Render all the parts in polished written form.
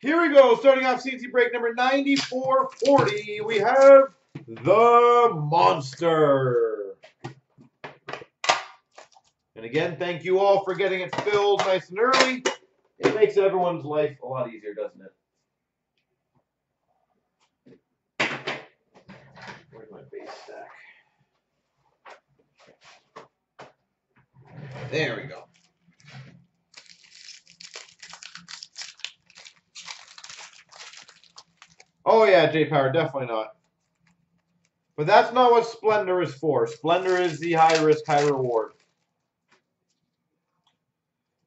Here we go. Starting off C&C Break number 9440. We have the Monster. And again, thank you all for getting it filled nice and early. It makes everyone's life a lot easier, doesn't it? Where's my base stack? There we go. Oh yeah, J Power, definitely not. But that's not what Splendor is for. Splendor is the high risk, high reward.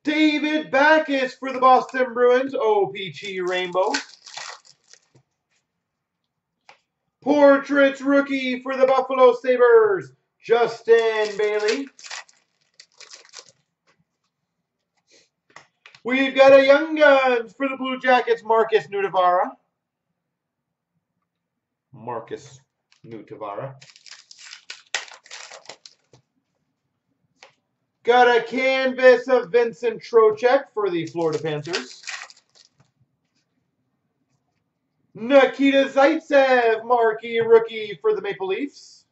David Backus for the Boston Bruins, O.P.G. Rainbow. Portraits rookie for the Buffalo Sabres, Justin Bailey. We've got a Young Guns for the Blue Jackets, Marcus Nutavara. Got a canvas of Vincent Trocheck for the Florida Panthers. Nikita Zaitsev, Marquee rookie for the Maple Leafs.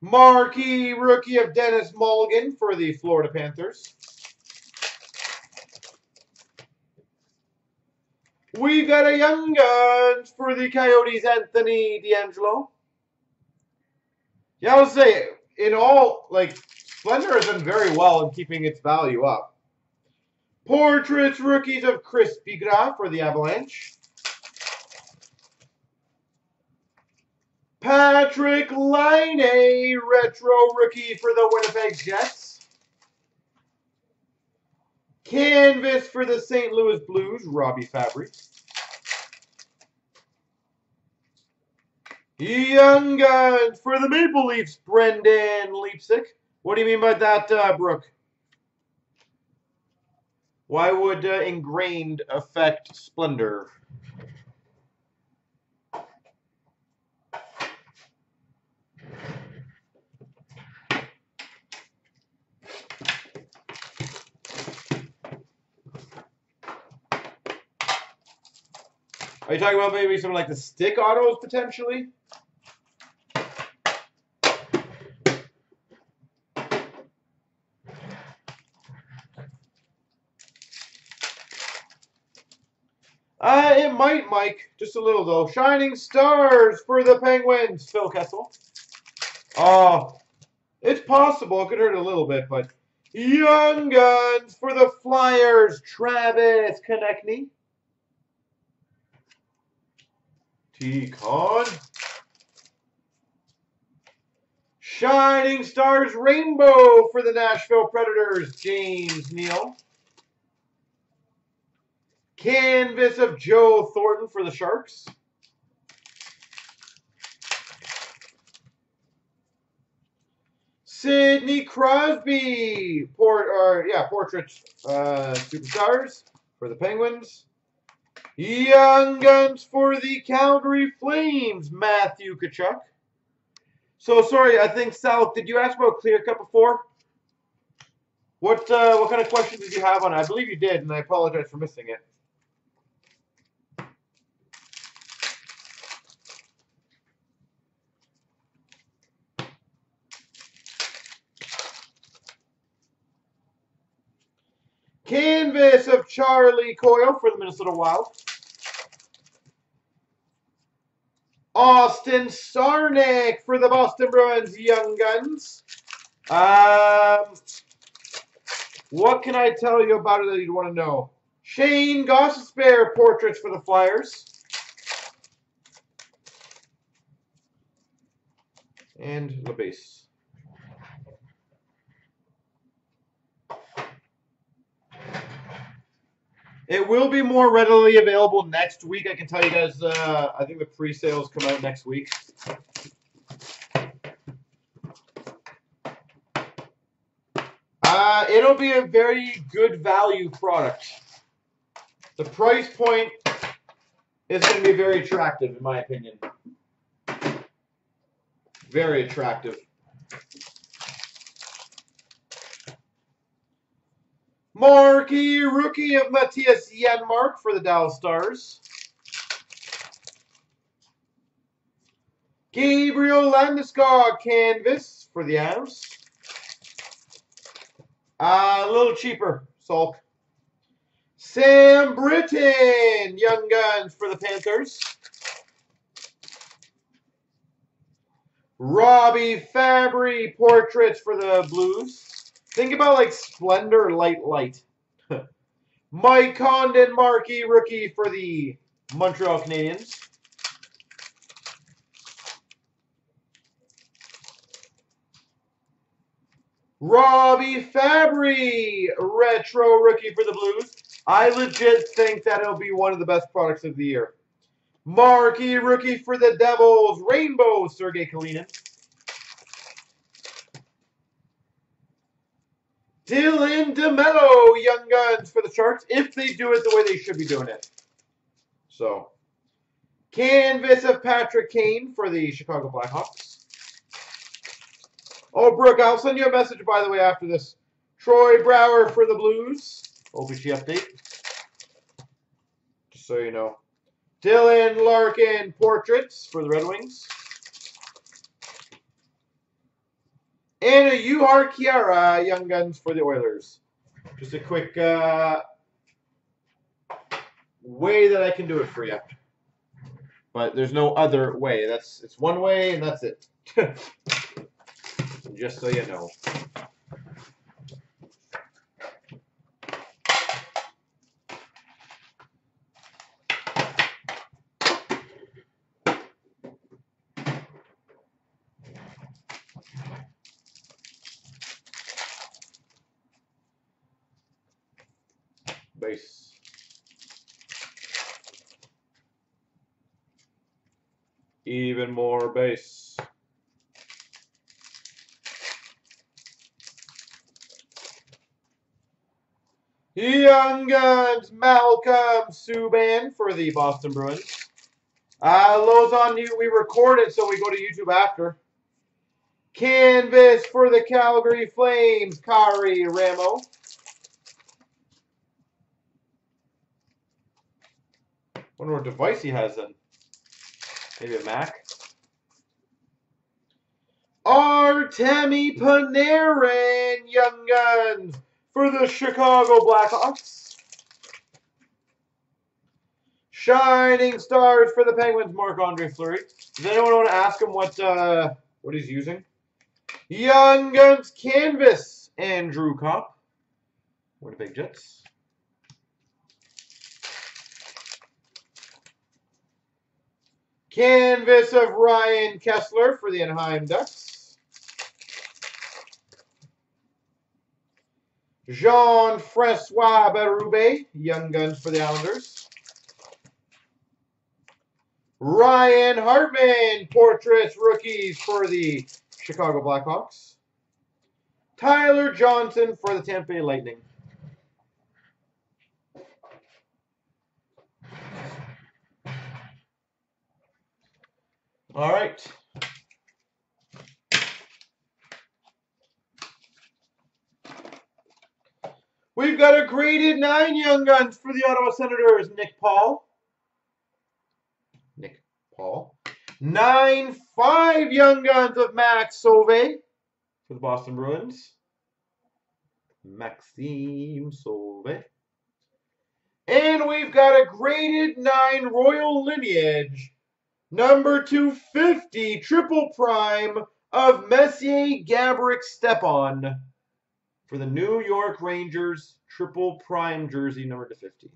Marquee rookie of Dennis Mulligan for the Florida Panthers. We've got a Young Guns for the Coyotes, Anthony D'Angelo. Yeah, I'll say, in all, like, Splendor has done very well in keeping its value up. Portraits rookies of Chris Bigra for the Avalanche. Patrick Laine, retro rookie for the Winnipeg Jets. Canvas for the St. Louis Blues, Robbie Fabry. Young Guns for the Maple Leafs, Brendan Leipzig. What do you mean by that, Brooke? Why would ingrained affect Splendor? Are you talking about maybe something like the stick autos, potentially? It might, Mike. Just a little, though. Shining Stars for the Penguins, Phil Kessel. Oh, it's possible. It could hurt a little bit, but... Young Guns for the Flyers, Travis Konechny. Con. Shining Stars Rainbow for the Nashville Predators, James Neal. Canvas of Joe Thornton for the Sharks. Sidney Crosby, Portraits Superstars for the Penguins. Young Guns for the Calgary Flames, Matthew Tkachuk. So, sorry, I think, Sal, did you ask about Clear Cut before? What kind of questions did you have on it? I believe you did, and I apologize for missing it. Canvas of Charlie Coyle for the Minnesota Wild. Austin Sarnik for the Boston Bruins, Young Guns. What can I tell you about it that you'd want to know? Shane Gossespierre, Portraits for the Flyers. And the base. It will be more readily available next week. I can tell you guys, I think the pre-sales come out next week. It'll be a very good value product. The price point is going to be very attractive, in my opinion. Very attractive. Marquee rookie of Matthias Janmark for the Dallas Stars. Gabriel Landeskog Canvas for the Avs. A little cheaper, Salk. Sam Britton, Young Guns for the Panthers. Robbie Fabry, Portraits for the Blues. Think about like Splendor Light. Mike Condon, Marquee Rookie for the Montreal Canadiens. Robbie Fabry, Retro Rookie for the Blues. I legit think that it'll be one of the best products of the year. Marquee Rookie for the Devils, Rainbow, Sergei Kalinin. Dylan DeMello, Young Guns for the Sharks, if they do it the way they should be doing it. So, Canvas of Patrick Kane for the Chicago Blackhawks. Oh, Brooke, I'll send you a message, by the way, after this. Troy Brower for the Blues. O.P.G. update. Just so you know. Dylan Larkin, Portraits for the Red Wings. And a Yuhar Kiara, Young Guns for the Oilers. Just a quick way that I can do it for you. But there's no other way. It's one way and that's it. Just so you know. Base. Even more base. Young Guns, Malcolm Subban for the Boston Bruins. Lowe's on you. We recorded, so we go to YouTube after. Canvas for the Calgary Flames, Kari Ramo. I wonder what device he has then. Maybe a Mac. Artemi Panarin, Young Guns for the Chicago Blackhawks. Shining Stars for the Penguins, Marc-Andre Fleury. Does anyone want to ask him what he's using? Young Guns Canvas, Andrew Kopp. Winnipeg Jets. Canvas of Ryan Kesler for the Anaheim Ducks. Jean-Francois Berube, Young Guns for the Islanders. Ryan Hartman, Portraits Rookies for the Chicago Blackhawks. Tyler Johnson for the Tampa Bay Lightning. All right. We've got a graded 9 Young Guns for the Ottawa Senators, Nick Paul. 9.5 Young Guns of Max Sauvé for the Boston Bruins. Maxime Sauvé. And we've got a graded 9 Royal Lineage. Number 250, triple prime of Messier Gaborik Stepan for the New York Rangers, triple prime jersey, number 250.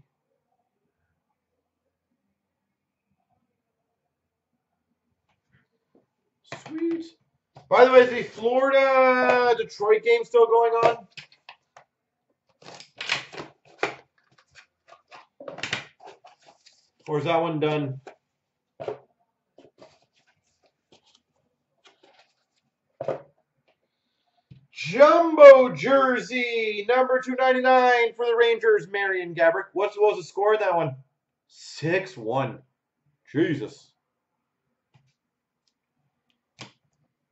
Sweet. By the way, is the Florida-Detroit game still going on? Or is that one done? Jumbo jersey, number 299 for the Rangers, Marian Gaborik. What was the score in that one? 6-1. Jesus.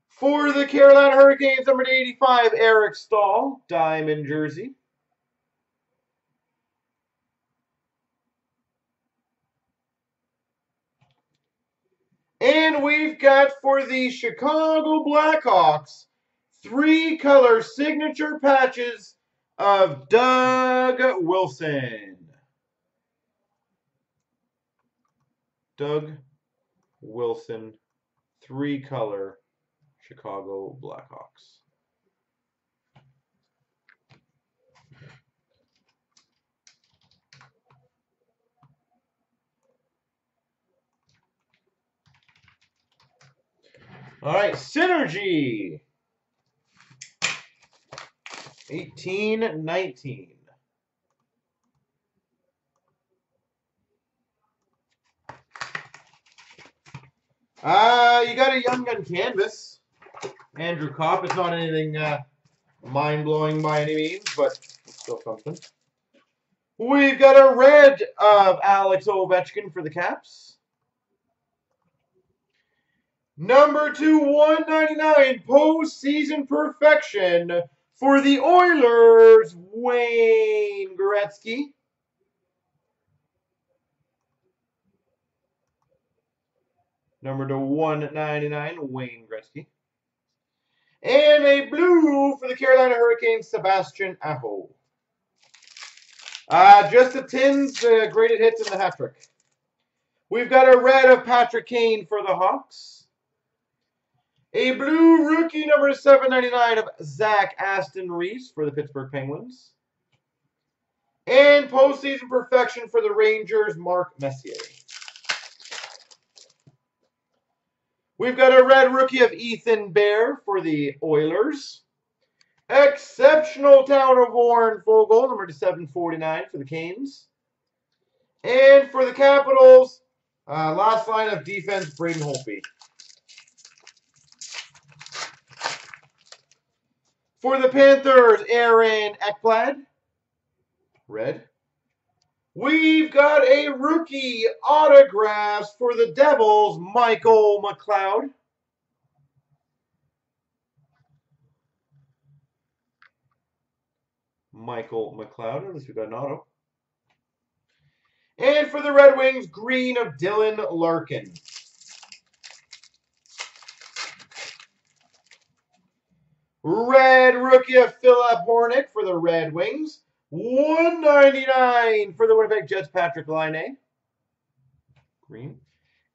For the Carolina Hurricanes, number 85, Eric Staal, diamond jersey. And we've got for the Chicago Blackhawks, 3-color signature patches of Doug Wilson. Doug Wilson, 3-color Chicago Blackhawks. All right, Synergy, 18-19. You got a Young Gun Canvas. Andrew Kopp. It's not anything mind-blowing by any means, but it's still something. We've got a red of Alex Ovechkin for the Caps. Number 2/199, postseason perfection for the Oilers, Wayne Gretzky. Number 2/199, Wayne Gretzky. And a blue for the Carolina Hurricanes, Sebastian Aho. Just the tins, the graded hits, and the hat trick. We've got a red of Patrick Kane for the Hawks. A blue rookie number 799 of Zach Aston Reese for the Pittsburgh Penguins. And postseason perfection for the Rangers, Mark Messier. We've got a red rookie of Ethan Bear for the Oilers. Exceptional Talent of Warren Fogle, number 749 for the Canes. And for the Capitals, last line of defense, Braden Holtby. For the Panthers, Aaron Ekblad, red. We've got a rookie autographs for the Devils, Michael McLeod. Michael McLeod, at least we've got an auto. And for the Red Wings, green of Dylan Larkin. Red rookie of Philip Hornick for the Red Wings. 199 for the Winnipeg Jets, Patrick Laine. Green.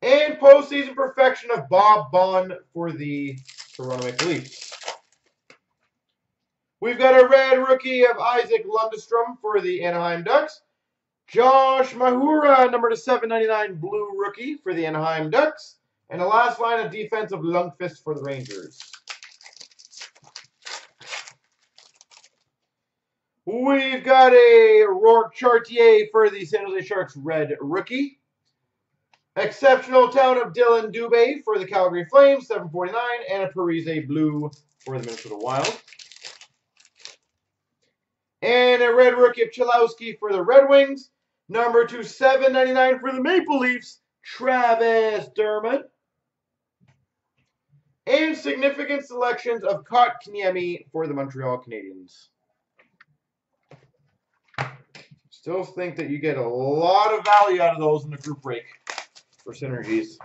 And postseason perfection of Bob Bond for the Toronto Maple Leafs. We've got a red rookie of Isaac Lundestrom for the Anaheim Ducks. Josh Mahura, number 799, blue rookie for the Anaheim Ducks. And the last line of defense of Lundqvist for the Rangers. We've got a Rourke Chartier for the San Jose Sharks, red rookie. Exceptional Talent of Dylan Dubé for the Calgary Flames, 749. And a Parise blue for the Minnesota Wild. And a red rookie of Chelowski for the Red Wings. Number 2/799 for the Maple Leafs, Travis Dermott. And significant selections of Kotkaniemi for the Montreal Canadiens. Still think that you get a lot of value out of those in the group break for synergies.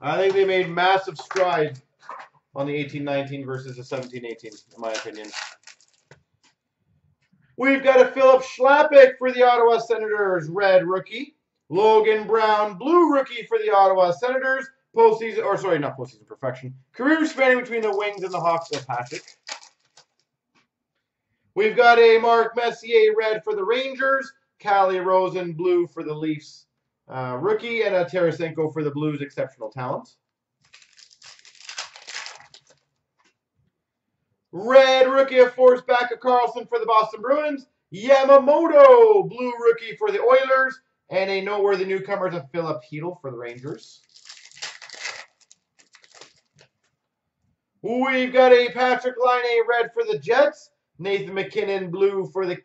I think they made massive strides on the 18-19 versus the 17-18, in my opinion. We've got a Philip Schlappick for the Ottawa Senators, red rookie. Logan Brown, blue rookie for the Ottawa Senators. Postseason, or sorry, not postseason perfection. Career spanning between the Wings and the Hawks of Patrick. We've got a Mark Messier red for the Rangers, Callie Rosen blue for the Leafs rookie, and a Tarasenko for the Blues, exceptional talent. Red rookie of Forsback of Carlson for the Boston Bruins, Yamamoto blue rookie for the Oilers, and a noteworthy newcomer of Philip Hedel for the Rangers. We've got a Patrick Laine red for the Jets. Nathan MacKinnon, blue for the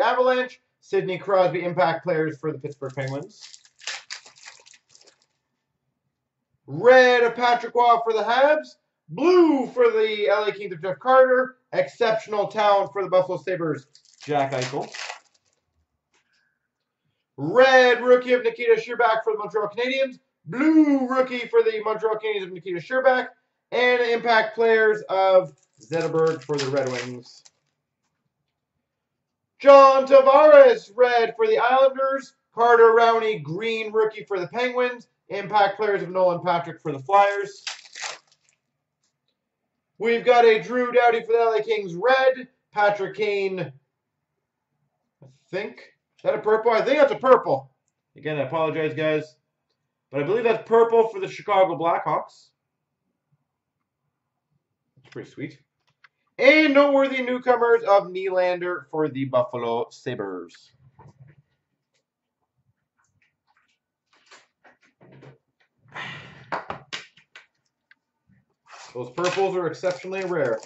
Avalanche. Sidney Crosby, Impact Players for the Pittsburgh Penguins. Red of Patrick Waugh for the Habs. Blue for the LA Kings of Jeff Carter. Exceptional Talent for the Buffalo Sabres, Jack Eichel. Red rookie of Nikita Sherbak for the Montreal Canadiens. Blue rookie for the Montreal Canadiens of Nikita Sherbak. And Impact Players of Zetterberg for the Red Wings. John Tavares, red for the Islanders. Carter Rowney, green rookie for the Penguins. Impact Players of Nolan Patrick for the Flyers. We've got a Drew Doughty for the LA Kings, red. Patrick Kane, I think. Is that a purple? I think that's a purple. Again, I apologize, guys. But I believe that's purple for the Chicago Blackhawks. That's pretty sweet. And Noteworthy Newcomers of Nylander for the Buffalo Sabres. Those purples are exceptionally rare.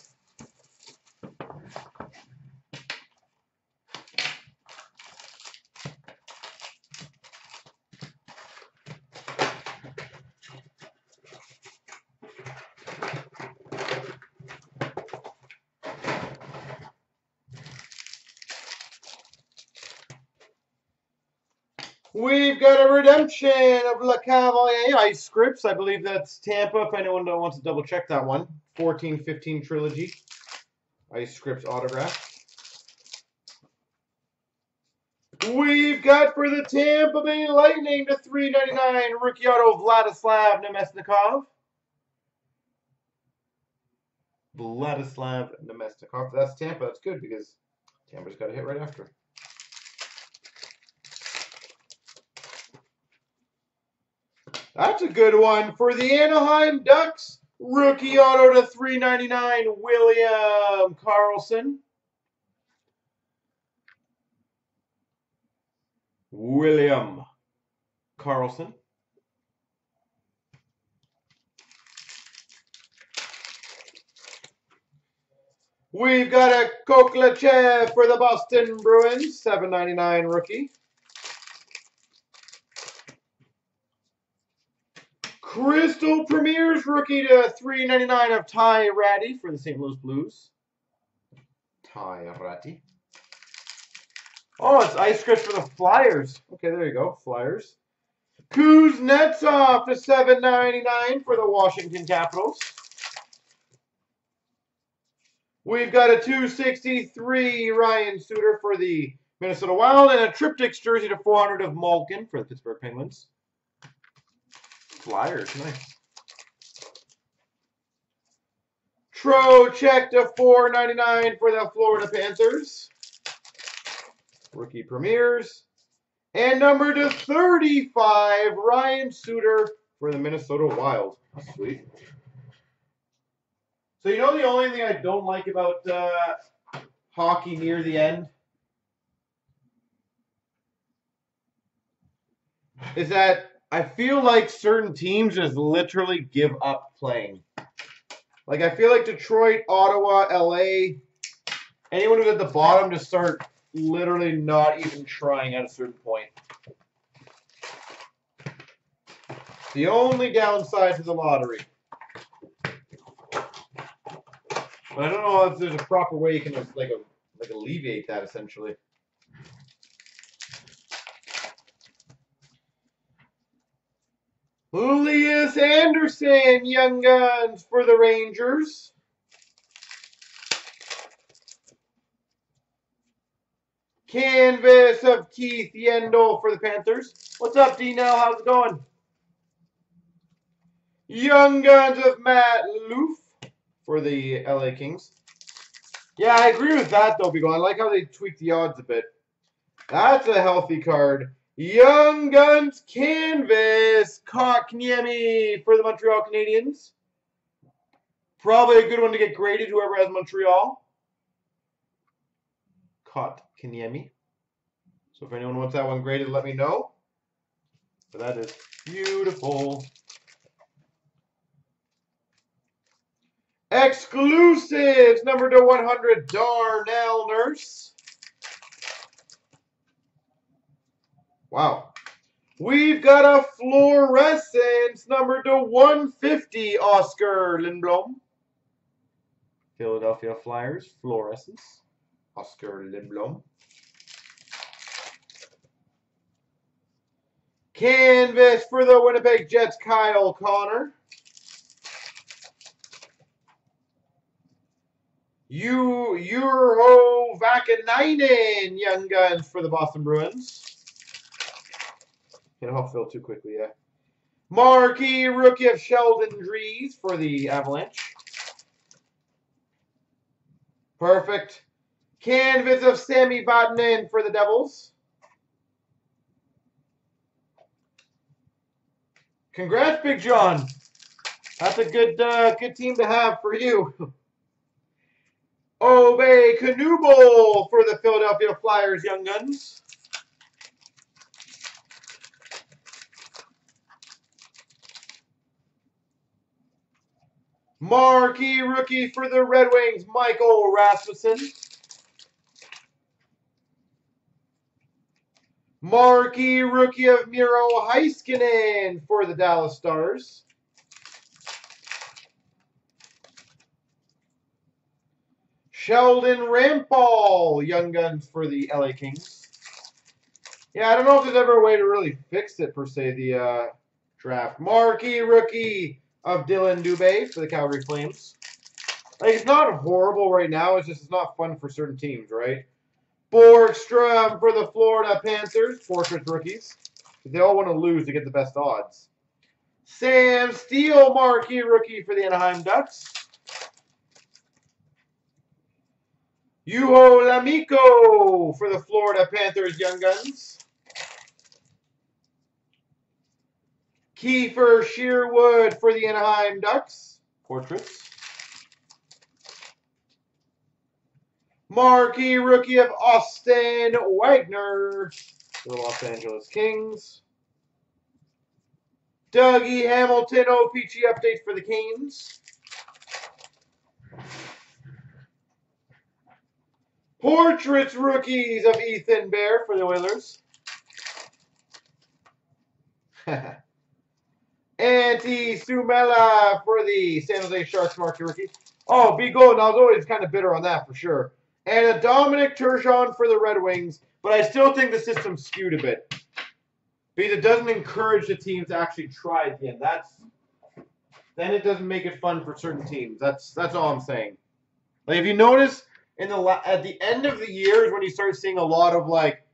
We've got a redemption of Le Cavalier Ice Scripts. I believe that's Tampa, if anyone wants to double-check that one. 14-15 Trilogy. Ice Scripts autograph. We've got for the Tampa Bay Lightning to 399 rookie auto Vladislav Nemesnikov. Vladislav Nemesnikov. That's Tampa. That's good because Tampa's got a hit right after. That's a good one for the Anaheim Ducks. Rookie auto to 399, William Carlson. William Carlson. We've got a Koklachev for the Boston Bruins, 799 rookie. Crystal Premieres rookie to 399 of Ty Ratty for the St. Louis Blues. Ty Ratty. Oh, it's Ice Scripts for the Flyers. Okay, there you go, Flyers. Kuznetsov to 799 for the Washington Capitals. We've got a 263 Ryan Suter for the Minnesota Wild and a Triptychs jersey to 400 of Malkin for the Pittsburgh Penguins. Flyers, nice. Trocheck to 499 for the Florida Panthers. Rookie Premieres. And number to 35, Ryan Suter for the Minnesota Wild. Sweet. So you know the only thing I don't like about hockey near the end? Is that I feel like certain teams just literally give up playing. Like, I feel like Detroit, Ottawa, LA, anyone who's at the bottom just start literally not even trying at a certain point. The only downside to the lottery. But I don't know if there's a proper way you can just, like alleviate that, essentially. Elias Anderson, Young Guns for the Rangers. Canvas of Keith Yandel for the Panthers. What's up, D-Nell? How's it going? Young Guns of Matt Loof for the LA Kings. Yeah, I agree with that, though, Beagle. I like how they tweak the odds a bit. That's a healthy card. Young Guns Canvas, Kotkaniemi for the Montreal Canadiens. Probably a good one to get graded, whoever has Montreal. Kotkaniemi. So if anyone wants that one graded, let me know. But that is beautiful. Exclusives, number to 100, Darnell Nurse. Wow. We've got a Fluorescence number to 150, Oscar Lindblom. Philadelphia Flyers, Fluorescence, Oscar Lindblom. Canvas for the Winnipeg Jets, Kyle Connor. Jurho Vakanainen, Young Guns for the Boston Bruins. Can't all fill too quickly, yeah. Marquee, Rookie of Sheldon Drees for the Avalanche. Perfect. Canvas of Sami Vatanen for the Devils. Congrats, Big John. That's a good, good team to have for you. Obey Knuble for the Philadelphia Flyers, Young Guns. Marquee Rookie for the Red Wings, Michael Rasmussen. Marquee Rookie of Miro Heiskanen for the Dallas Stars. Sheldon Rampal, Young Guns for the LA Kings. Yeah, I don't know if there's ever a way to really fix it, per se, the draft. Marquee Rookie of Dylan Dubé for the Calgary Flames. Like, it's not horrible right now. It's just it's not fun for certain teams, right? Borgstrom for the Florida Panthers. Portraits rookies. They all want to lose to get the best odds. Sam Steele, Marquee Rookie for the Anaheim Ducks. Juho Lamico for the Florida Panthers, Young Guns. Kiefer Shearwood for the Anaheim Ducks, Portraits. Marquee Rookie of Austin Wagner for the Los Angeles Kings. Dougie Hamilton, O.P.G. update for the Canes. Portraits Rookies of Ethan Bear for the Oilers. Antti Suomela for the San Jose Sharks, Marquee Rookie. Oh, be golden. I was always kind of bitter on that for sure. And a Dominic Turgeon for the Red Wings, but I still think the system's skewed a bit because it doesn't encourage the team to actually try at the end. Then it doesn't make it fun for certain teams. That's all I'm saying. Like, if you notice, at the end of the year is when you start seeing a lot of, like,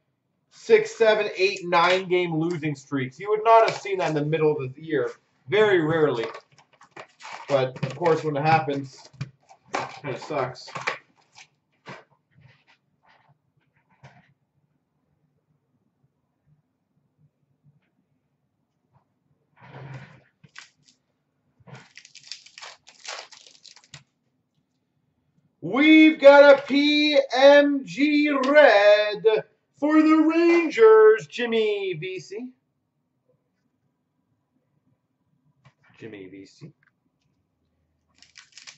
6, 7, 8, 9 game losing streaks. You would not have seen that in the middle of the year. Very rarely. But, of course, when it happens, it kind of sucks. We've got a PMG Red for the Rangers, Jimmy VC.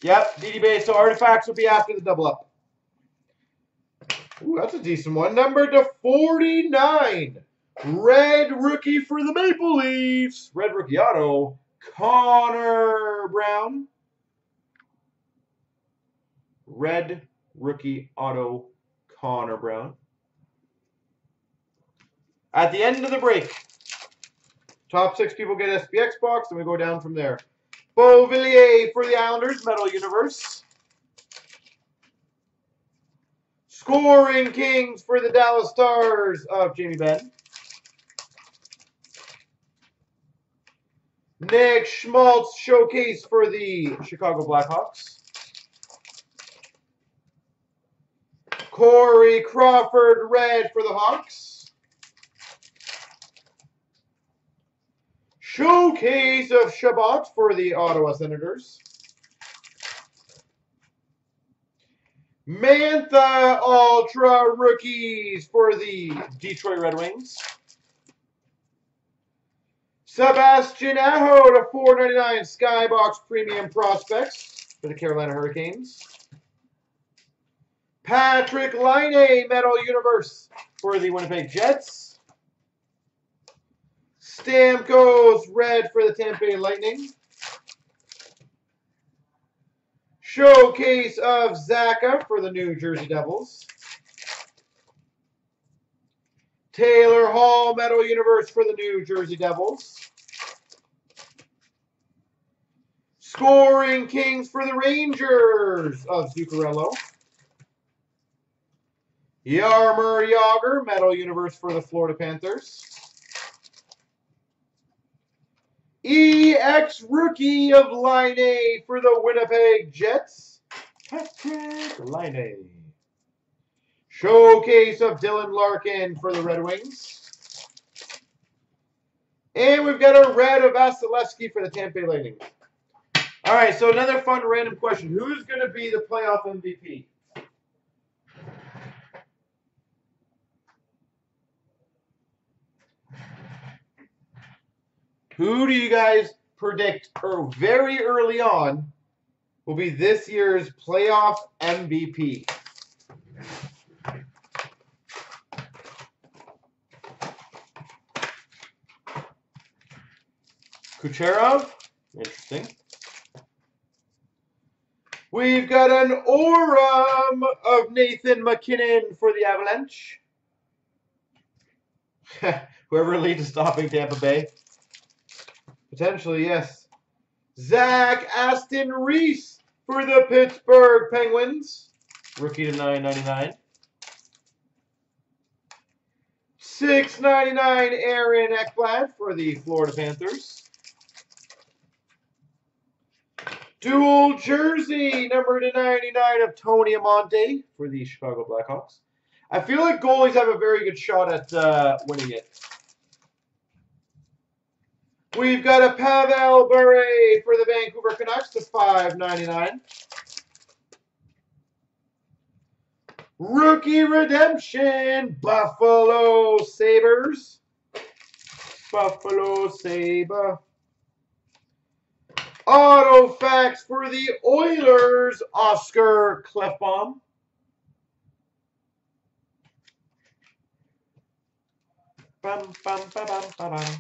Yep, DD-Base, so Artifacts will be after the double up. Ooh, that's a decent one. Number /49, Red Rookie for the Maple Leafs. Red Rookie Auto, Connor Brown. Red Rookie Auto, Connor Brown. At the end of the break, top 6 people get SPX box, and we go down from there. Beauvillier for the Islanders, Metal Universe. Scoring Kings for the Dallas Stars of Jamie Benn. Nick Schmaltz, Showcase for the Chicago Blackhawks. Corey Crawford, Red for the Hawks. Showcase of Shabbat for the Ottawa Senators. Mantha Ultra Rookies for the Detroit Red Wings. Sebastian Aho /499 Skybox Premium Prospects for the Carolina Hurricanes. Patrick Laine, Metal Universe for the Winnipeg Jets. Stamkos, Red for the Tampa Bay Lightning. Showcase of Zacca for the New Jersey Devils. Taylor Hall, Metal Universe for the New Jersey Devils. Scoring Kings for the Rangers of Zuccarello. Yarmer Yager, Metal Universe for the Florida Panthers. EX Rookie of Line A for the Winnipeg Jets, Patrick Line A. Showcase of Dylan Larkin for the Red Wings. And we've got a red of Vasilevsky for the Tampa Bay Lightning. All right, so another fun random question. Who's going to be the playoff MVP? Who do you guys predict, or very early on, will be this year's playoff MVP? Kucherov? Interesting. We've got an Orum of Nathan MacKinnon for the Avalanche. Whoever leads is stopping Tampa Bay. Potentially, yes. Zach Aston Reese for the Pittsburgh Penguins. Rookie to $9.99. $6.99 Aaron Ekblad for the Florida Panthers. Dual jersey number to $99 of Tony Amonte for the Chicago Blackhawks. I feel like goalies have a very good shot at winning it. We've got a Pavel Bure for the Vancouver Canucks to $5.99. Rookie Redemption, Buffalo Sabres. Buffalo Sabre. Auto Facts for the Oilers, Oscar Klefbom. Bum, bum, ba, bum, ba, bum.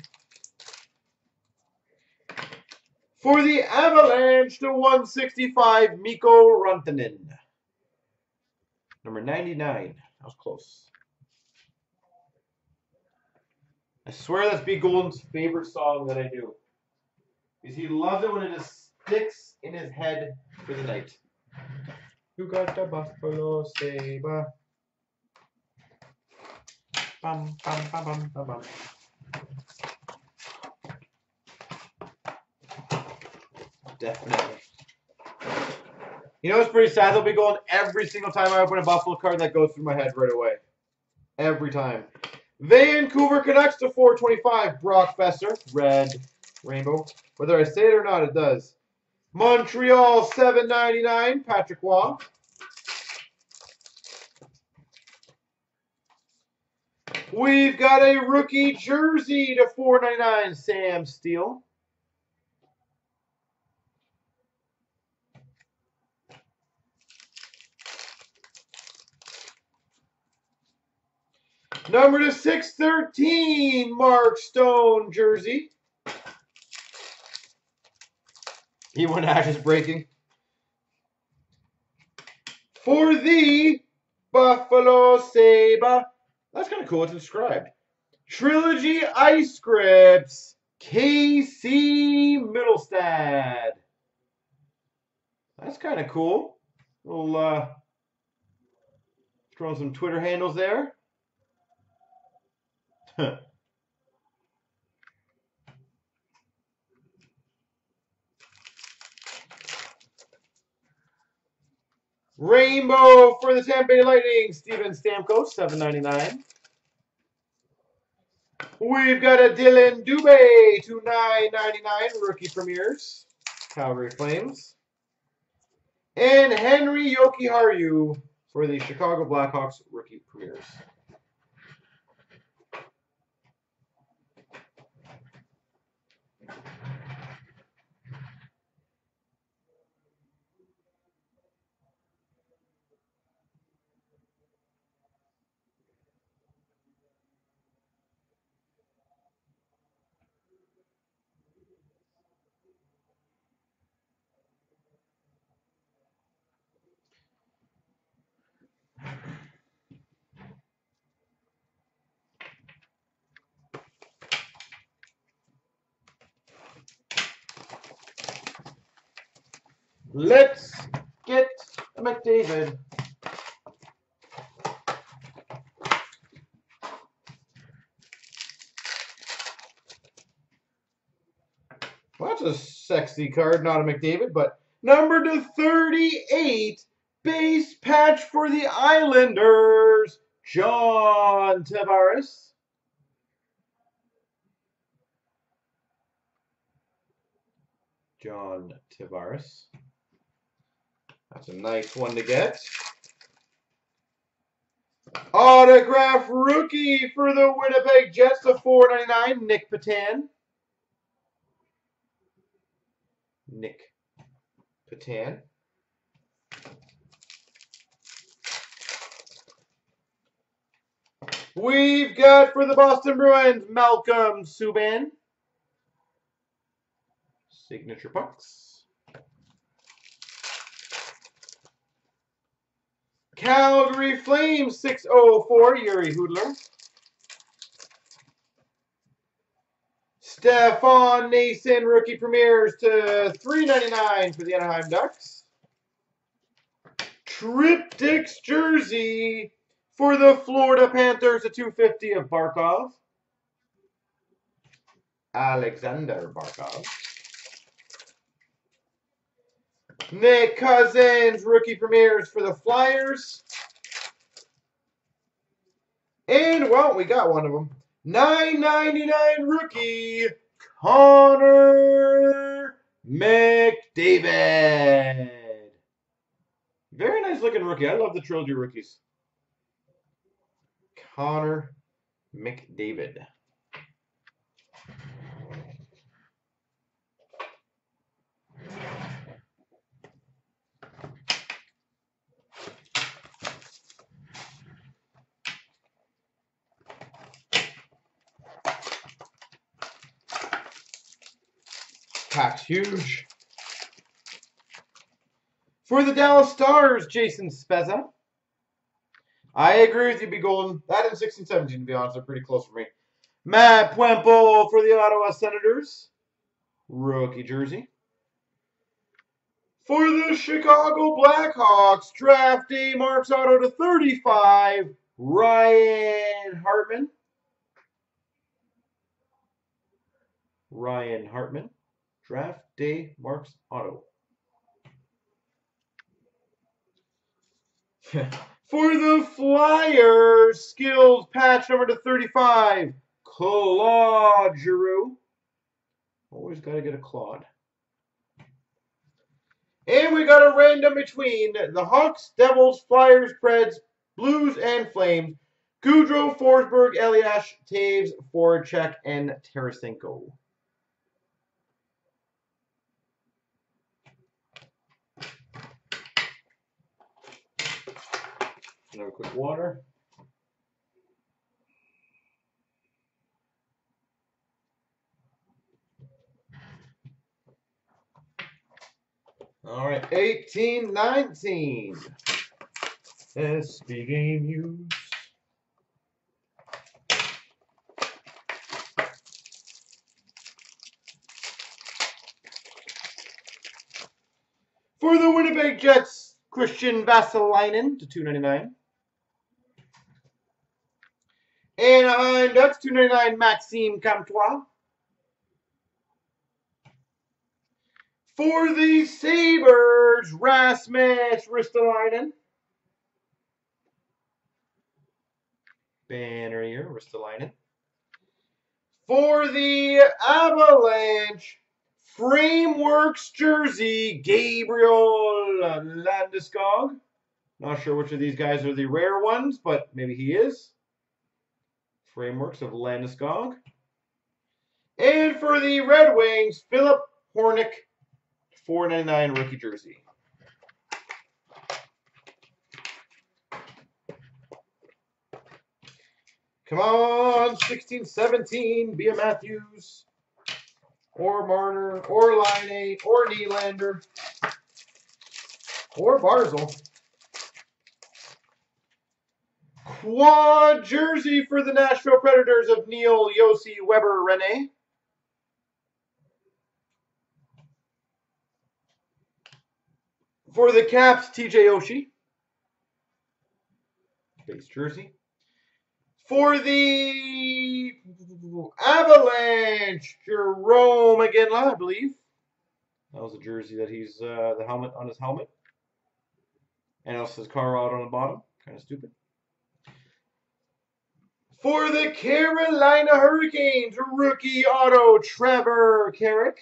For the Avalanche to 165, Mikko Rantanen. Number 99. That was close. I swear that's B. Golden's favorite song that I do. Because he loves it when it just sticks in his head for the night. You got the Buffalo Sabre. Bum, bum, bum, bum, bum, bum. Definitely. You know, it's pretty sad. They'll be going every single time I open a Buffalo card. That goes through my head right away. Every time. Vancouver Canucks to 425. Brock Besser. Red. Rainbow. Whether I say it or not, it does. Montreal, $7.99. Patrick Waugh. We've got a rookie jersey to $4.99. Sam Steele. Number to 613, Mark Stone jersey. E1 Ash is breaking. For the Buffalo Sabre. That's kind of cool. It's inscribed. Trilogy Ice Scripts. KC Middlestad. That's kind of cool. We'll throw some Twitter handles there. Huh. Rainbow for the Tampa Bay Lightning, Steven Stamkos, $7.99. We've got a Dylan Dubé to $9.99, Rookie Premieres, Calgary Flames. And Henry Jokiharju for the Chicago Blackhawks, Rookie Premieres. Let's get McDavid. Well, that's a sexy card, not a McDavid, but number /38, base patch for the Islanders, John Tavares. John Tavares. That's a nice one to get. Autograph rookie for the Winnipeg Jets /499, Nick Patan. Nick Patan. We've got for the Boston Bruins, Malcolm Subban. Signature pucks. Calgary Flames /604, Yuri Hoodler. Stefan Nason, Rookie Premieres /399 for the Anaheim Ducks. Triptychs jersey for the Florida Panthers /250 of Barkov. Alexander Barkov. Nick Cousins, Rookie Premieres for the Flyers. And, well, we got one of them. $9.99 rookie, Connor McDavid. Very nice looking rookie. I love the Trilogy rookies. Connor McDavid. Pack's huge. For the Dallas Stars, Jason Spezza. I agree with you, Be Golden. That and 16-17, to be honest, are pretty close for me. Matt Puempel for the Ottawa Senators. Rookie jersey. For the Chicago Blackhawks, draft day Marks Auto /35, Ryan Hartman. Ryan Hartman. Draft day Marks Auto. For the Flyers, skills patch number /35, Claude Giroux. Always got to get a Claude. And we got a random between the Hawks, Devils, Flyers, Preds, Blues, and Flames. Goudreau, Forsberg, Elias, Taves, Voracek, and Tarasenko. Another quick water. All right, 18-19. SB Game News. For the Winnipeg Jets, Christian Vasilinen /299. Anaheim Ducks /299, Maxime Comtois. For the Sabres, Rasmus Ristolainen. Banner year, Ristolainen. For the Avalanche, Frameworks jersey, Gabriel Landeskog. Not sure which of these guys are the rare ones, but maybe he is. Frameworks of Landeskog. And for the Red Wings, Philip Hornick, $4.99 rookie jersey. Come on, 16-17, be a Matthews, or Marner, or Laine, or Nylander, or Barzal. Quad jersey for the Nashville Predators of Neil, Yossi, Weber, Rene. For the Caps, TJ Oshie. Base jersey. For the Avalanche, Jerome Iginla, I believe. That was a jersey that he's, the helmet on his helmet. And it says Colorado on the bottom. Kind of stupid. For the Carolina Hurricanes, rookie auto, Trevor Carrick.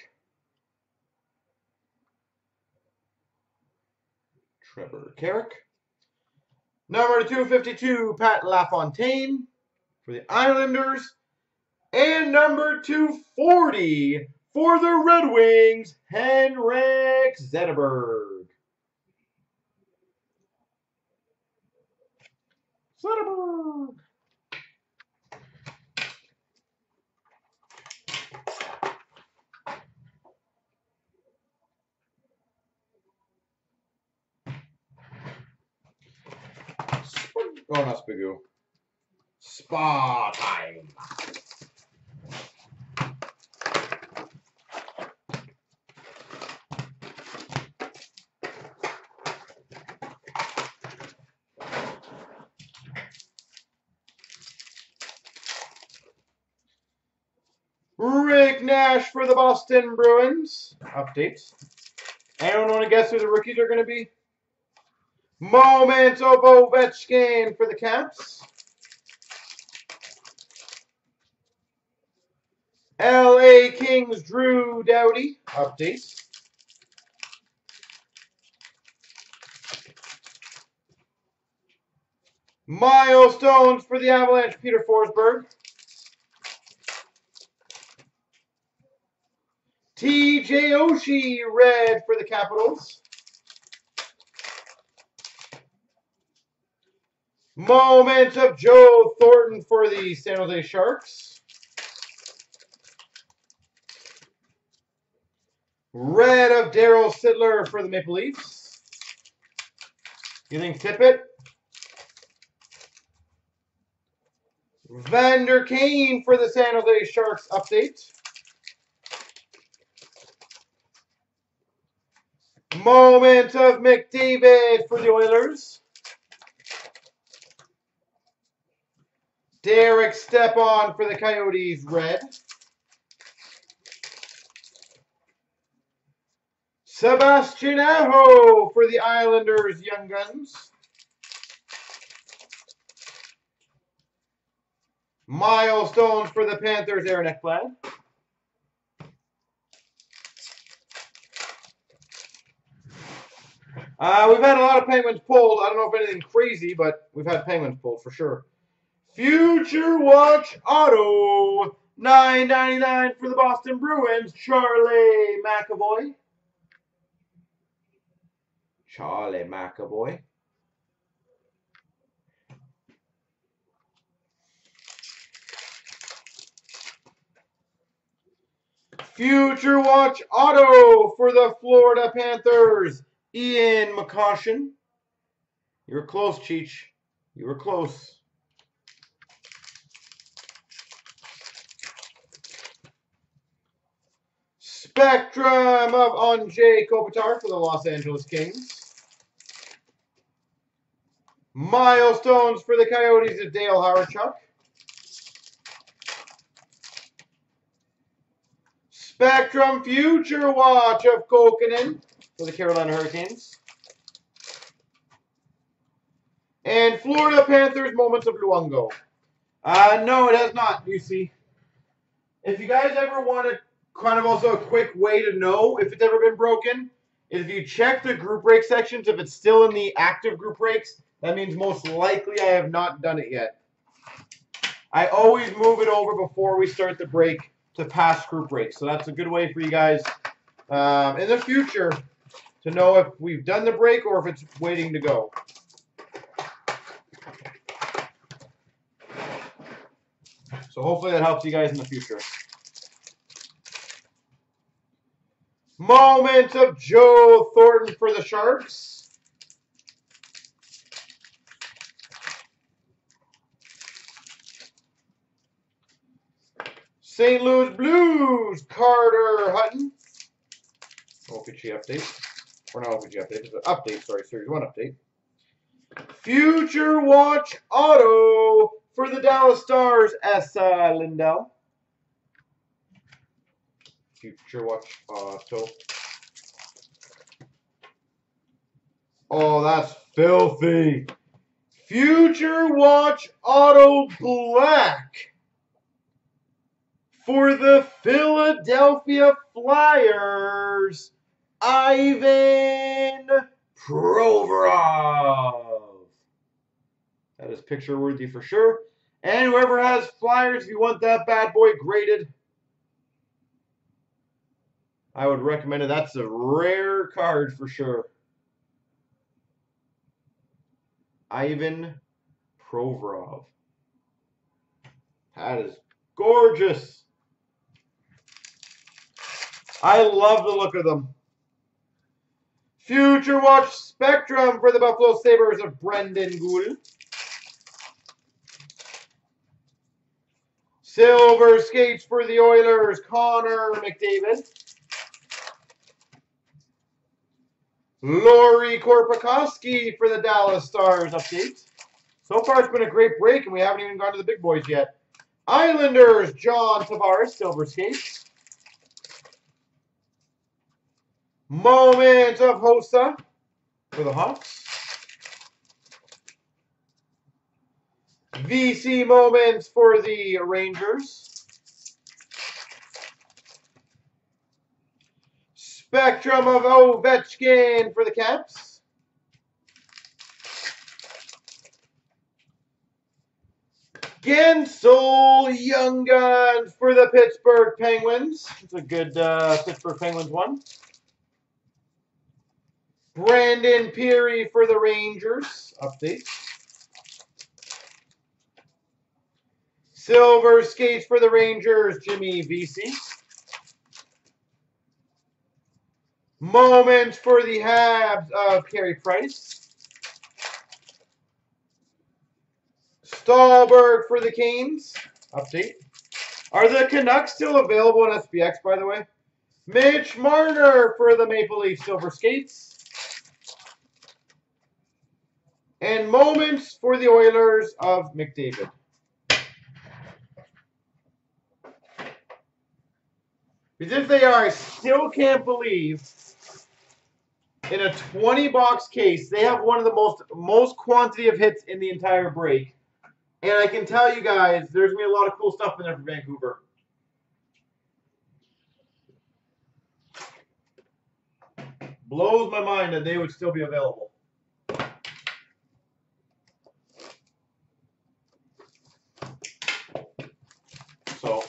Trevor Carrick. Number 252, Pat LaFontaine for the Islanders. And number 240 for the Red Wings, Henrik Zetterberg. Zetterberg. Oh, not Spagoo. Spa time. Rick Nash for the Boston Bruins. Updates. Anyone want to guess who the rookies are going to be? Moments of Ovechkin for the Caps. LA Kings, Drew Doughty. Updates. Milestones for the Avalanche, Peter Forsberg. TJ Oshie, red for the Capitals. Moments of Joe Thornton for the San Jose Sharks. Red of Daryl Sittler for the Maple Leafs. You think Tippett? Vander Kane for the San Jose Sharks update. Moments of McDavid for the Oilers. Derek Stepan for the Coyotes, red. Sebastian Aho for the Islanders, Young Guns. Milestones for the Panthers, Aaron Ekblad. We've had a lot of Penguins pulled. I don't know if anything crazy, but we've had Penguins pulled for sure. Future Watch Auto, $9.99 for the Boston Bruins, Charlie McAvoy. Charlie McAvoy. Future Watch Auto for the Florida Panthers, Ian McCaution. You were close, Cheech. You were close. Spectrum of Anze Kopitar for the Los Angeles Kings. Milestones for the Coyotes of Dale Hawerchuk. Spectrum Future Watch of Kokkonen for the Carolina Hurricanes. And Florida Panthers Moments of Luongo. No, it has not, you see. If you guys ever want to kind of also a quick way to know if it's ever been broken is if you check the group break sections. If it's still in the active group breaks, that means most likely I have not done it yet. I always move it over before we start the break to past group breaks. So that's a good way for you guys in the future to know if we've done the break or if it's waiting to go. So hopefully that helps you guys in the future. Moment of Joe Thornton for the Sharks. St. Louis Blues, Carter Hutton. O.P.G. update. or not O.P.G. update, but update, sorry, Series 1 update. Future Watch Auto for the Dallas Stars, S.I. Lindell. Future Watch Auto. Oh, that's filthy. Future Watch Auto Black for the Philadelphia Flyers, Ivan Provorov. That is picture worthy for sure. And whoever has Flyers, if you want that bad boy graded, I would recommend it. That's a rare card for sure. Ivan Provorov. That is gorgeous. I love the look of them. Future Watch Spectrum for the Buffalo Sabres of Brendan Gould. Silver Skates for the Oilers, Connor McDavid. Lori Korpikoski for the Dallas Stars update. So far, it's been a great break, and we haven't even gone to the big boys yet. Islanders, John Tavares, Silver Skates. Moment of Hossa for the Hawks. VC Moments for the Rangers. Spectrum of Ovechkin for the Caps. Gensel Young Guns for the Pittsburgh Penguins. It's a good Pittsburgh Penguins one. Brandon Peary for the Rangers. Update. Silver Skates for the Rangers, Jimmy VC. Moments for the Habs of Carey Price. Stahlberg for the Canes. Update. Are the Canucks still available in SPX, by the way? Mitch Marner for the Maple Leafs, Silver Skates. And Moments for the Oilers of McDavid. Because if they are, I still can't believe in a 20-box case, they have one of the most quantity of hits in the entire break. And I can tell you guys, there's going to be a lot of cool stuff in there for Vancouver. Blows my mind that they would still be available. So,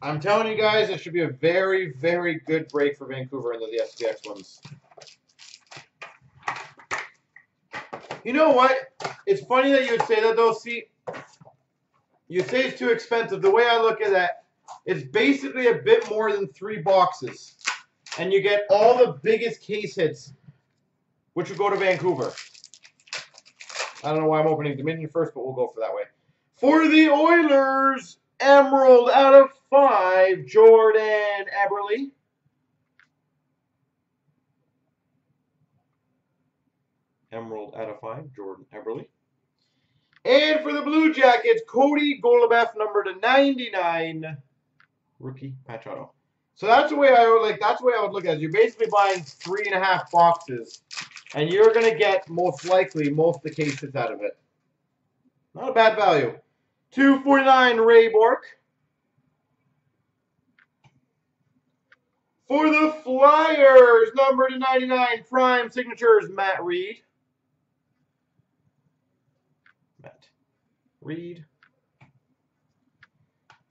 I'm telling you guys, it should be a very, very good break for Vancouver under the SPX ones. You know what? It's funny that you would say that, though. See, you say it's too expensive. The way I look at that, it's basically a bit more than 3 boxes. And you get all the biggest case hits, which would go to Vancouver. I don't know why I'm opening Dominion first, but we'll go for that way. For the Oilers, Emerald out of 5, Jordan Eberle. Emerald out of 5, Jordan Eberle. And for the Blue Jackets, Cody Golubev, number to 99, rookie patch auto. So that's the way I would like. That's the way I would look at it. You're basically buying 3.5 boxes, and you're gonna get most likely most of the cases out of it. Not a bad value. 249 Ray Bourque. For the Flyers, number to 99, Prime Signatures, Matt Reed.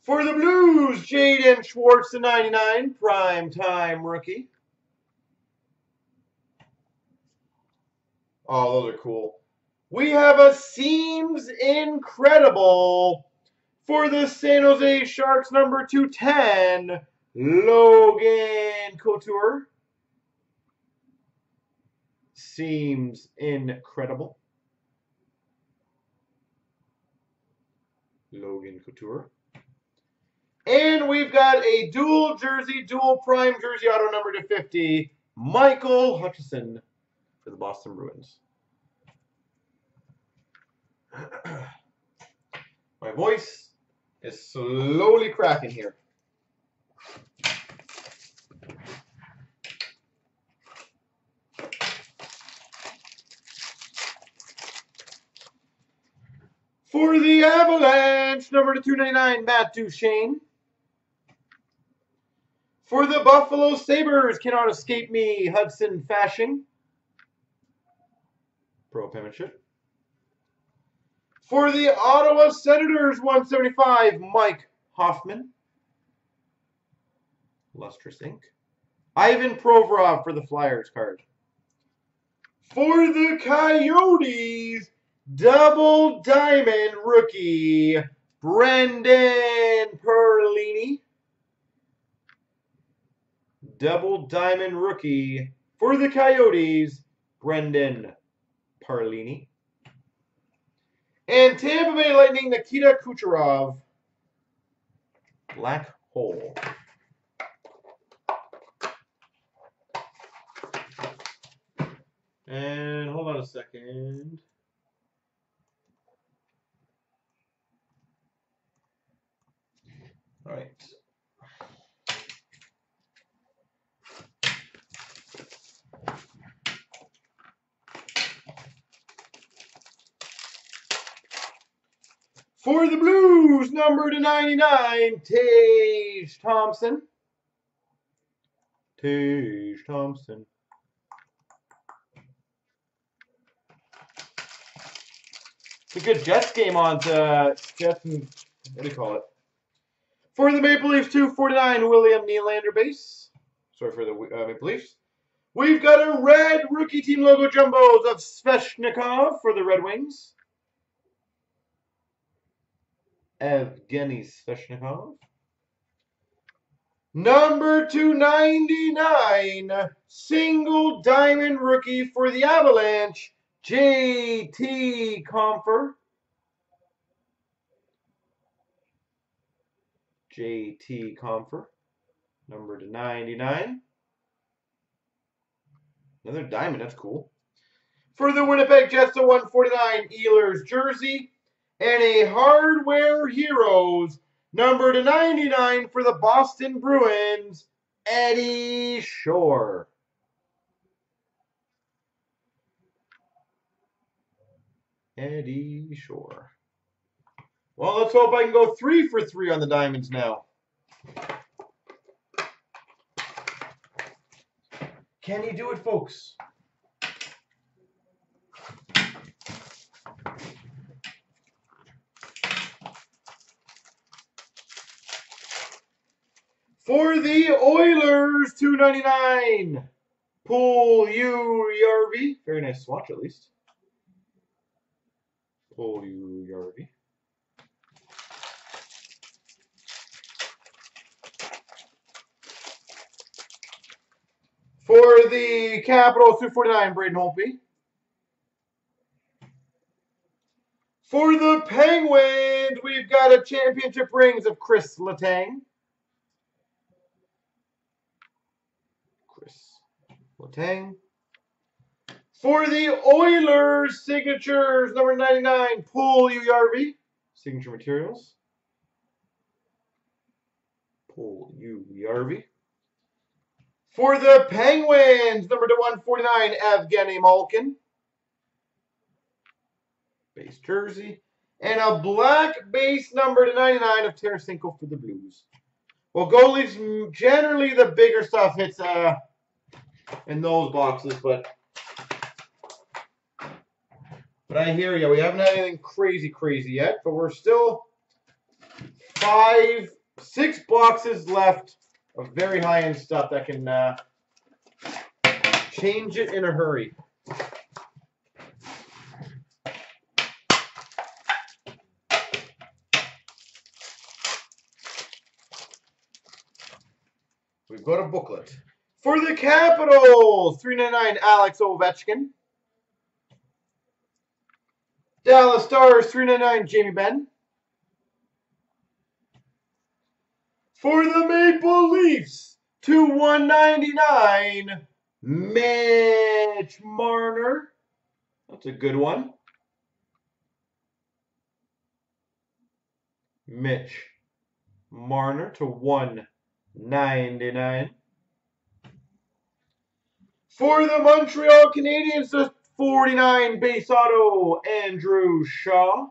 For the Blues, Jaden Schwartz to 99, Prime Time Rookie. Oh, those are cool. We have a Seems Incredible for the San Jose Sharks, number 210, Logan Couture. Seems Incredible. Logan Couture. And we've got a dual jersey, dual prime jersey auto number to 50, Michael Hutchison for the Boston Bruins. My voice is slowly cracking here. For the Avalanche, number /299, Matt Duchene. For the Buffalo Sabres, Cannot Escape Me, Hudson Fasching. Pro penmanship. For the Ottawa Senators, 175, Mike Hoffman. Lustrous ink. Ivan Provorov for the Flyers card. For the Coyotes, Double Diamond Rookie, Brendan Perlini. Double Diamond Rookie for the Coyotes, Brendan Perlini. And Tampa Bay Lightning, Nikita Kucherov, Black Hole. And hold on a second. All right. For the Blues, number /99, Tage Thompson. Tage Thompson. It's a good Jets game on the Jets and what do you call it? For the Maple Leafs, 249, William Nylander base. Sorry for the Maple Leafs. We've got a red rookie team logo jumbos of Svechnikov for the Red Wings. Evgeny Svechnikov. Number /299, single diamond rookie for the Avalanche, J.T. Compher. J.T. Compher, number /99. Another diamond, that's cool. For the Winnipeg Jets, a 149 Ehlers jersey. And a Hardware Heroes, number /99 for the Boston Bruins, Eddie Shore. Eddie Shore. Well, let's hope I can go 3 for 3 on the diamonds now. Can you do it, folks? For the Oilers, 299, Puljujarvi. Very nice swatch, at least. Puljujarvi. For the Capitals, 249, Braden Holtby. For the Penguins, we've got a championship rings of Chris Letang. Chris Letang. For the Oilers, signatures, number /99, Puljujarvi. Signature materials. Puljujarvi. For the Penguins, number /149, Evgeny Malkin. Base jersey. And a black base number /99 of Tarasenko for the Blues. Well, goalies, generally the bigger stuff hits in those boxes, but I hear you. We haven't had anything crazy yet, but we're still 5, 6 boxes left of very high-end stuff that can change it in a hurry. We've got a booklet. For the Capitals, 399, Alex Ovechkin. Dallas Stars, 399, Jamie Benn. For the Maple Leafs, 2/199, Mitch Marner. That's a good one. Mitch Marner to 199. For the Montreal Canadiens, the 49 base auto, Andrew Shaw.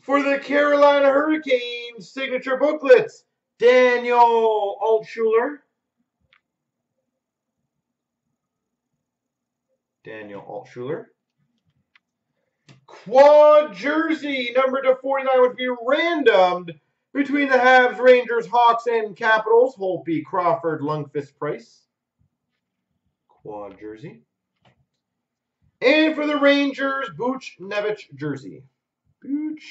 For the Carolina Hurricanes, signature booklets, Daniel Altshuler. Daniel Altshuler. Quad Jersey, number to 49, would be randomed between the Habs, Rangers, Hawks, and Capitals. Holtby, Crawford, Lundqvist, Price. Quad Jersey. And for the Rangers, Buchnevich Jersey. Buch.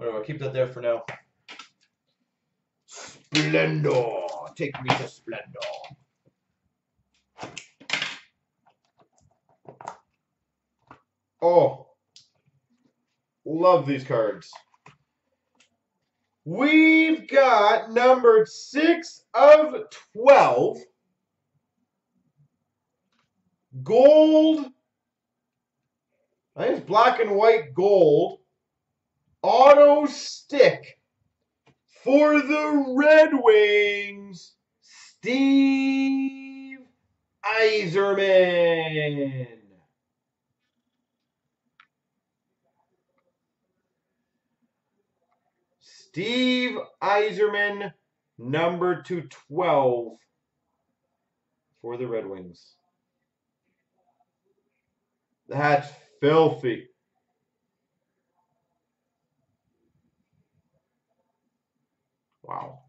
I'll keep that there for now. Splendor. Take me to Splendor. Oh, love these cards. We've got numbered 6 of 12 gold. I think it's black and white gold auto stick for the Red Wings, Steve Yzerman. Steve Yzerman, number 212 for the Red Wings. That's filthy. Wow.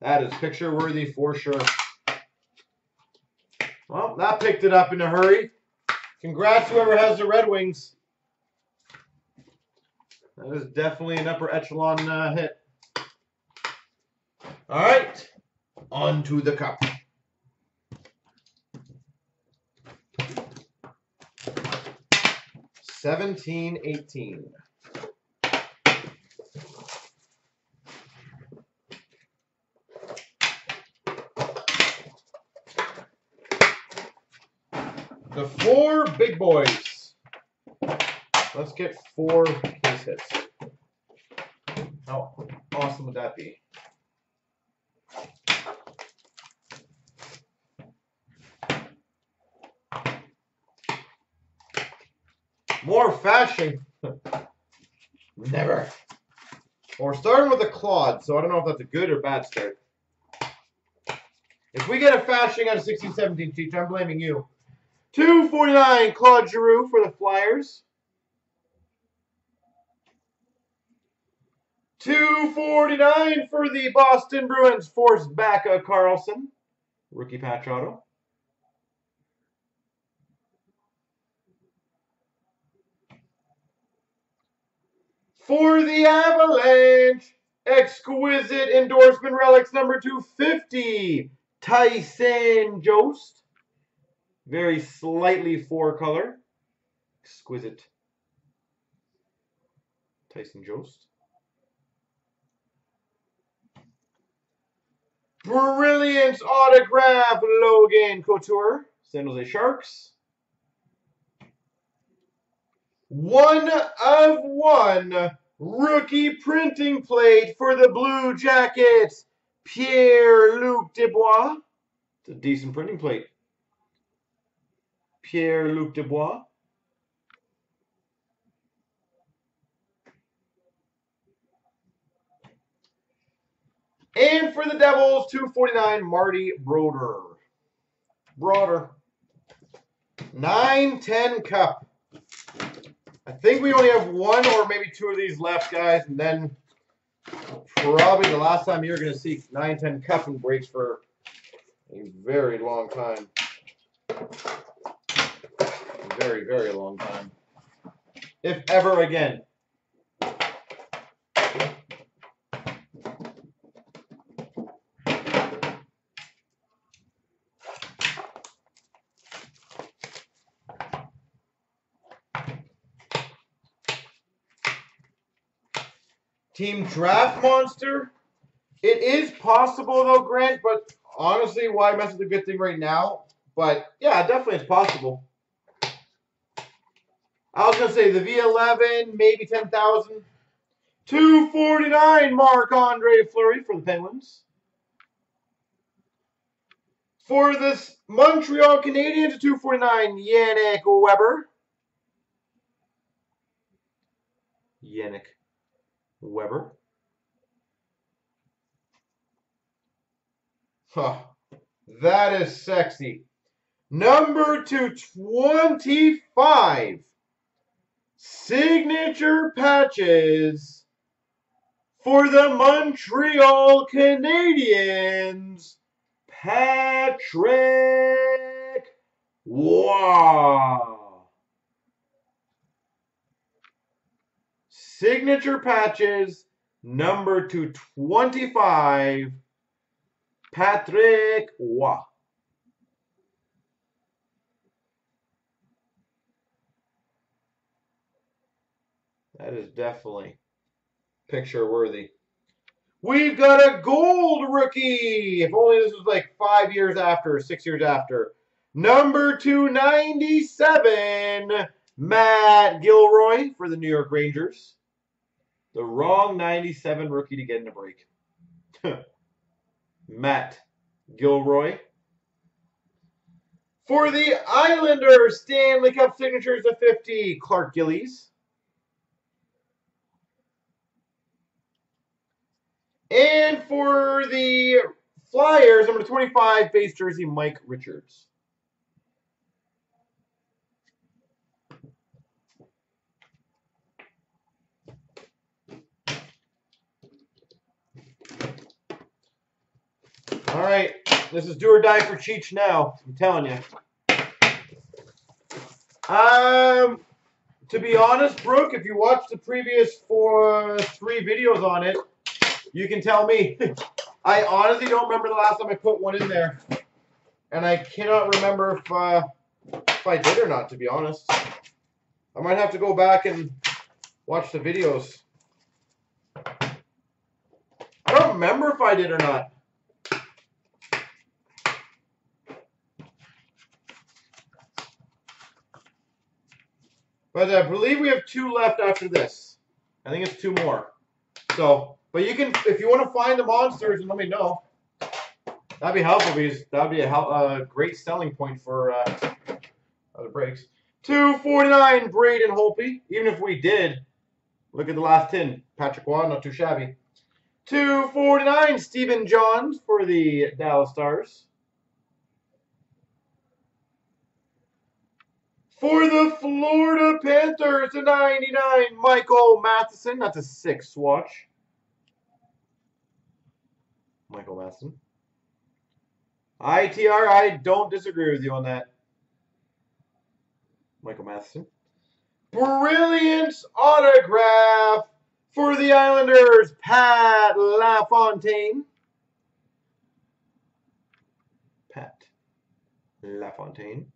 That is picture worthy for sure. Well, that picked it up in a hurry. Congrats whoever has the Red Wings. That is definitely an upper echelon hit. All right, on to the cup. $17.18. The 4 big boys. Let's get 4 case hits. How awesome would that be? More fashion. Never. Well, we're starting with a Claude, so I don't know if that's a good or bad start. If we get a fashion out of 16-17 teach, I'm blaming you. 249 Claude Giroux for the Flyers. 249 for the Boston Bruins, forced back a Carlson. Rookie patch auto. 4 the Avalanche, exquisite endorsement relics, number 250, Tyson Jost. Very slightly 4 color. Exquisite. Tyson Jost. Brilliant autograph, Logan Couture, San Jose Sharks. 1 of 1 rookie printing plate for the Blue Jackets, Pierre-Luc Dubois. It's a decent printing plate. Pierre-Luc Dubois. 2 for the Devils, 249 Marty Broder. 9-10 cup. I think we only have 1 or maybe 2 of these left, guys, and then probably the last time you're going to see 9-10 cupping breaks for a very long time. A very, very long time. If ever again. Team Draft Monster, It is possible, though, Grant, but honestly, why mess with a good thing right now? But, yeah, definitely it's possible. I was going to say the V11, maybe 10,000. 249, Marc-Andre Fleury for the Penguins. For this Montreal Canadiens, 249, Yannick Weber. Yannick Weber. Huh. That is sexy. Number 225. Signature Patches for the Montreal Canadiens. Patrick Waugh. Signature Patches, number 225. Patrick Waugh. That is definitely picture worthy. We've got a gold rookie. If only this was like 5 years after, 6 years after. Number 297, Matt Gilroy for the New York Rangers. The wrong 97 rookie to get in a break. Matt Gilroy. For the Islanders, Stanley Cup signatures of 50, Clark Gillies. And for the Flyers, number 25, base jersey, Mike Richards. All right, this is do or die for Cheech now, I'm telling you. To be honest, Brooke, if you watched the previous three videos on it, you can tell me. I honestly don't remember the last time I put one in there. And I cannot remember if I did or not, to be honest. I might have to go back and watch the videos. I don't remember if I did or not. But I believe we have two left after this. I think it's two more. So... But you can, if you want to find the monsters and let me know, that'd be helpful because that'd be a great selling point for other breaks. 249, Braden Holtby. Even if we did, look at the last 10. Patrick Waugh, not too shabby. 249, Stephen Johns for the Dallas Stars. For the Florida Panthers, the 99, Michael Matheson. That's a 6 swatch. Michael Masson. ITR, I don't disagree with you on that. Michael Masson. Brilliant autograph for the Islanders, Pat LaFontaine. Pat LaFontaine.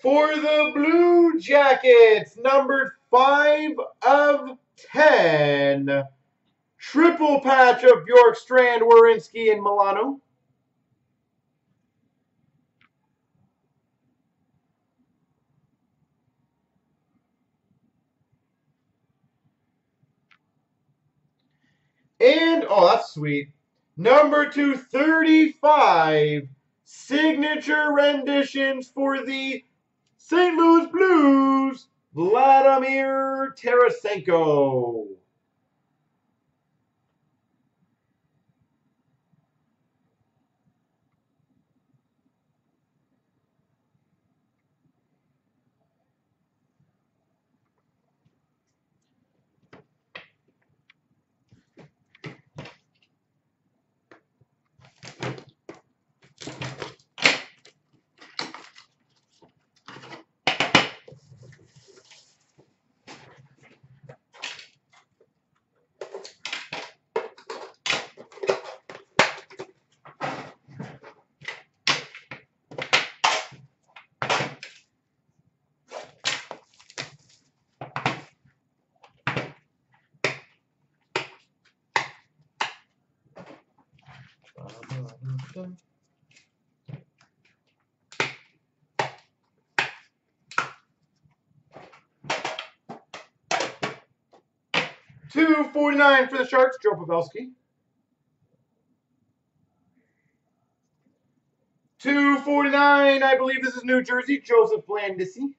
For the Blue Jackets, numbered 5 of 10, triple patch of Bjorkstrand, Werenski, and Milano. And, oh, that's sweet. Number 235, signature renditions for the St. Louis Blues. Vladimir Tarasenko. them. $2.49 for the Sharks, Joe Pavelski. $2.49, I believe this is New Jersey, Joseph Blandisi.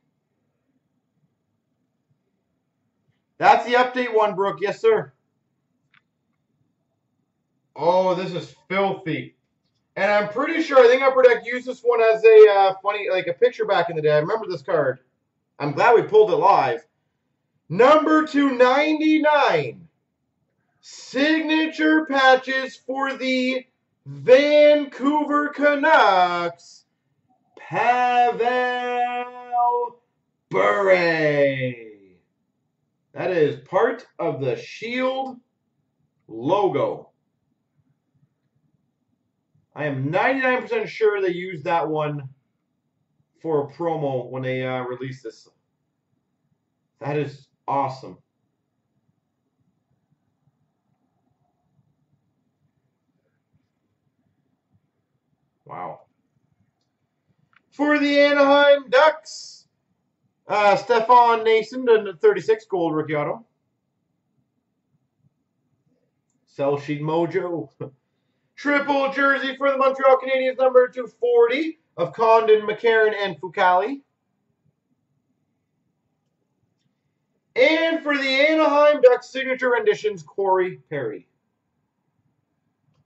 That's the update one, Brooke. Yes, sir. Oh, this is filthy. And I'm pretty sure, I think Upper Deck used this one as a funny, like a picture back in the day. I remember this card. I'm glad we pulled it live. Number 299, Signature Patches for the Vancouver Canucks, Pavel Bure. That is part of the Shield logo. I am 99% sure they used that one for a promo when they released this. That is awesome. Wow. For the Anaheim Ducks, Stefan Nason, 36 gold rookie auto. Cell Sheet Mojo. Triple jersey for the Montreal Canadiens, number 240 of Condon, McCarron, and Fucali. And for the Anaheim Ducks, Signature Renditions, Corey Perry.